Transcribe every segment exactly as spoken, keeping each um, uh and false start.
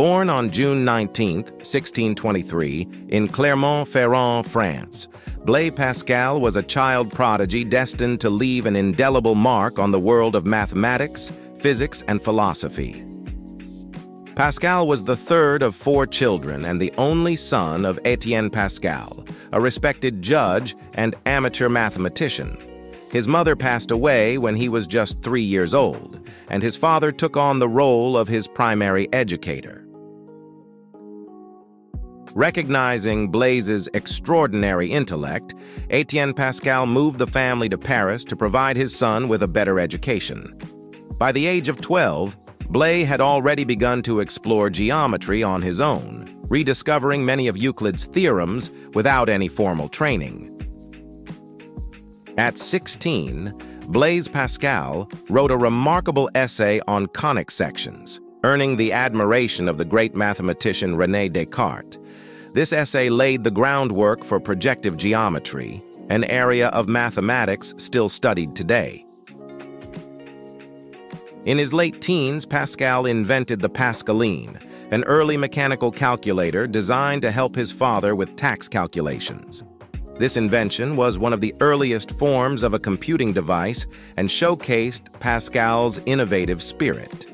born on June nineteenth, sixteen twenty-three, in Clermont-Ferrand, France, Blaise Pascal was a child prodigy destined to leave an indelible mark on the world of mathematics, physics, and philosophy. Pascal was the third of four children and the only son of Étienne Pascal, a respected judge and amateur mathematician. His mother passed away when he was just three years old, and his father took on the role of his primary educator. Recognizing Blaise's extraordinary intellect, Étienne Pascal moved the family to Paris to provide his son with a better education. By the age of twelve, Blaise had already begun to explore geometry on his own, rediscovering many of Euclid's theorems without any formal training. At sixteen, Blaise Pascal wrote a remarkable essay on conic sections, earning the admiration of the great mathematician René Descartes. This essay laid the groundwork for projective geometry, an area of mathematics still studied today. In his late teens, Pascal invented the Pascaline, an early mechanical calculator designed to help his father with tax calculations. This invention was one of the earliest forms of a computing device and showcased Pascal's innovative spirit.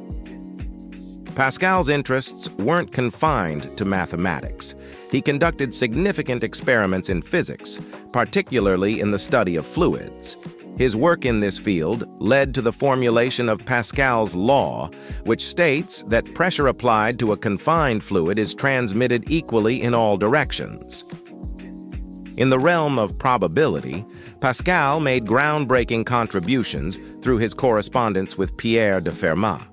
Pascal's interests weren't confined to mathematics. He conducted significant experiments in physics, particularly in the study of fluids. His work in this field led to the formulation of Pascal's Law, which states that pressure applied to a confined fluid is transmitted equally in all directions. In the realm of probability, Pascal made groundbreaking contributions through his correspondence with Pierre de Fermat.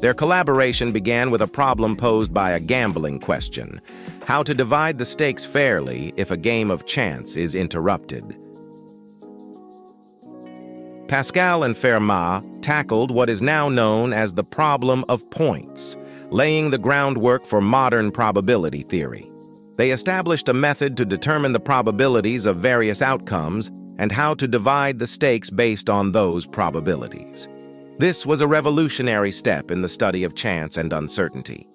Their collaboration began with a problem posed by a gambling question: how to divide the stakes fairly if a game of chance is interrupted. Pascal and Fermat tackled what is now known as the problem of points, laying the groundwork for modern probability theory. They established a method to determine the probabilities of various outcomes and how to divide the stakes based on those probabilities. This was a revolutionary step in the study of chance and uncertainty.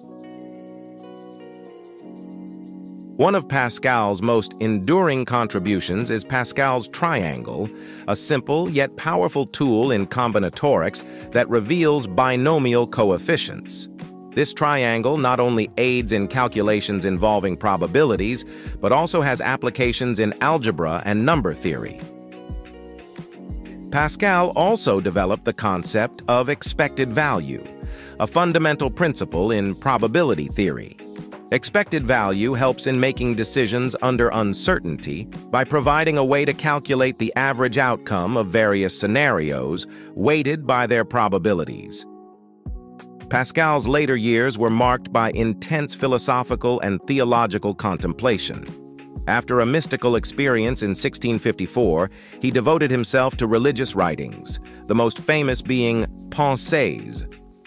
One of Pascal's most enduring contributions is Pascal's triangle, a simple yet powerful tool in combinatorics that reveals binomial coefficients. This triangle not only aids in calculations involving probabilities, but also has applications in algebra and number theory. Pascal also developed the concept of expected value, a fundamental principle in probability theory. Expected value helps in making decisions under uncertainty by providing a way to calculate the average outcome of various scenarios, weighted by their probabilities. Pascal's later years were marked by intense philosophical and theological contemplation. After a mystical experience in sixteen fifty-four, he devoted himself to religious writings, the most famous being Pensées,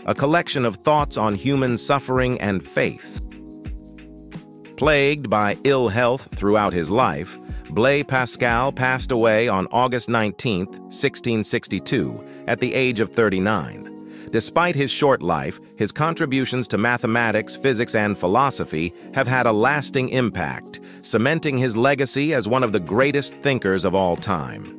a collection of thoughts on human suffering and faith. Plagued by ill health throughout his life, Blaise Pascal passed away on August nineteenth, sixteen sixty-two, at the age of thirty-nine. Despite his short life, his contributions to mathematics, physics, and philosophy have had a lasting impact, cementing his legacy as one of the greatest thinkers of all time.